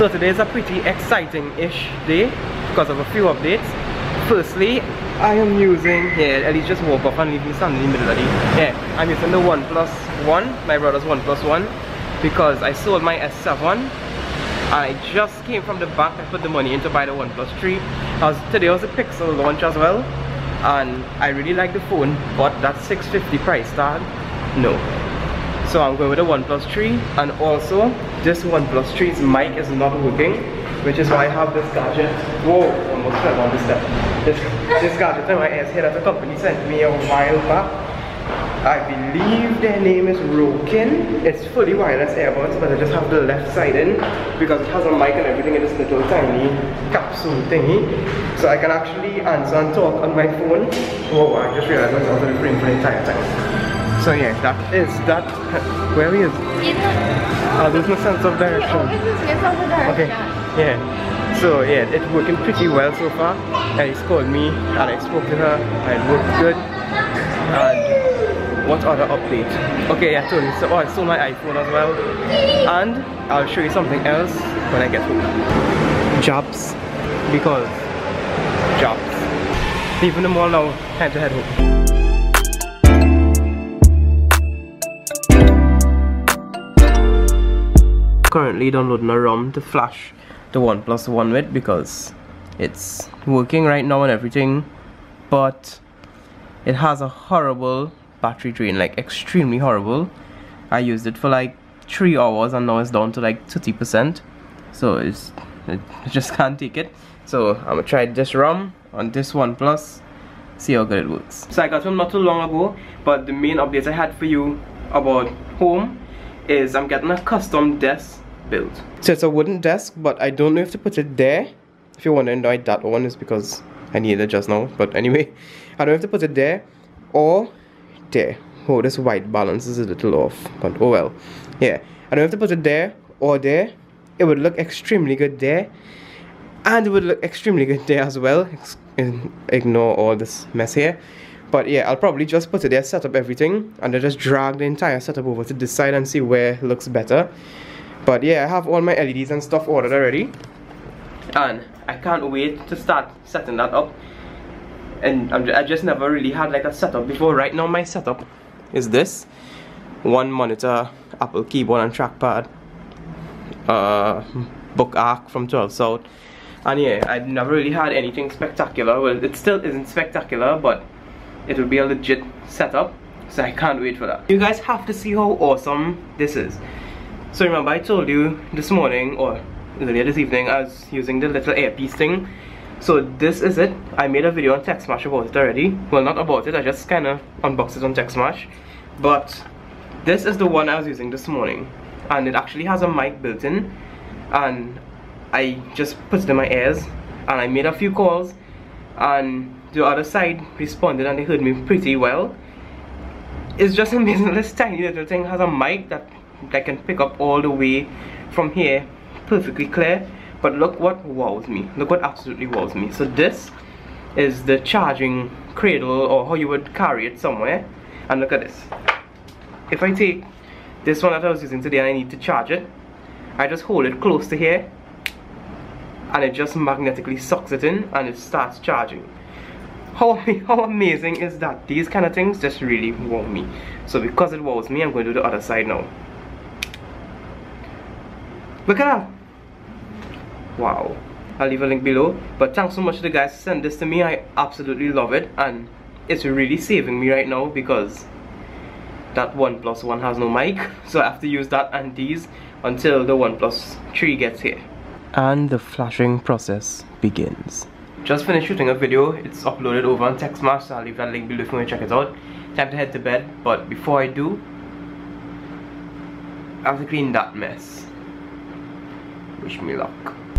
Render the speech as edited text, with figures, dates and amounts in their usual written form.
So today is a pretty exciting-ish day because of a few updates. Firstly, I am using, yeah, Ellie just woke up and leave me standing in the middle of the day. Yeah, I'm using the OnePlus One, my brother's OnePlus One, because I sold my S7. I just came from the bank. I put the money in to buy the OnePlus 3. Today was the Pixel launch as well, and I really like the phone, but that $650 price tag, no. So I'm going with the OnePlus 3, and also this OnePlus 3's mic is not working, which is why I have this gadget. Whoa, almost fell on the step. This gadget in my ears here that the company sent me a while back. I believe their name is Rowkin. It's fully wireless earbuds, but I just have the left side in because it has a mic and everything in this little tiny capsule thingy. So I can actually answer and talk on my phone. Whoa, I just realized I was on the frame for the entire time. So yeah, that is that. Where he is? There's no sense of direction. Okay, yeah. So yeah, it's working pretty well so far. Ellie called me and I spoke to her and it worked good. And what other update? Okay, I told you. So, oh, I sold my iPhone as well, and I'll show you something else when I get home. Jobs, because jobs. Leaving the mall now. Time to head home. Currently downloading a ROM to flash the OnePlus One with because it's working right now and everything, but it has a horrible battery drain, like extremely horrible. I used it for like 3 hours and now it's down to like 30%, so it just can't take it. So I'm gonna try this ROM on this OnePlus, see how good it works. So I got one not too long ago, but the main updates I had for you about home is I'm getting a custom desk built. So it's a wooden desk, but I don't know if to put it there. If you're wondering why that one is because I needed it just now, but anyway, I don't have to put it there or there. Oh, this white balance is a little off, but oh well. Yeah, I don't have to put it there or there. It would look extremely good there, and it would look extremely good there as well. Ignore all this mess here, but yeah, I'll probably just put it there, set up everything, and then just drag the entire setup over to this side and see where it looks better. But yeah, I have all my LEDs and stuff ordered already, and I can't wait to start setting that up. And I just never really had like a setup before. Right now my setup is this: one monitor, Apple keyboard and trackpad, Book Arc from 12 South. And yeah, I've never really had anything spectacular. Well, it still isn't spectacular, but it will be a legit setup, so I can't wait for that. You guys have to see how awesome this is. So remember I told you this morning or earlier this evening I was using the little earpiece thing. So this is it. I made a video on T3CHSMASH about it already. Well, not about it, I just kind of unboxed it on T3CHSMASH. But this is the one I was using this morning, and it actually has a mic built in, and I just put it in my ears and I made a few calls, and the other side responded and they heard me pretty well. It's just amazing. This tiny little thing has a mic that can pick up all the way from here perfectly clear. But look what wows me. Look what absolutely wows me. So this is the charging cradle, or how you would carry it somewhere. And look at this. If I take this one that I was using today and I need to charge it, I just hold it close to here and it just magnetically sucks it in and it starts charging. How amazing is that? These kind of things just really wow me. So because it wows me, I'm going to do the other side now. Look at that. Wow. I'll leave a link below, but thanks so much to the guys who sent this to me. I absolutely love it, and it's really saving me right now because that OnePlus One has no mic, so I have to use that and these until the OnePlus 3 gets here. And the flashing process begins. Just finished shooting a video. It's uploaded over on T3CHSMASH, so I'll leave that link below if you want to check it out. Time to head to bed, but before I do, I have to clean that mess. Wish me luck.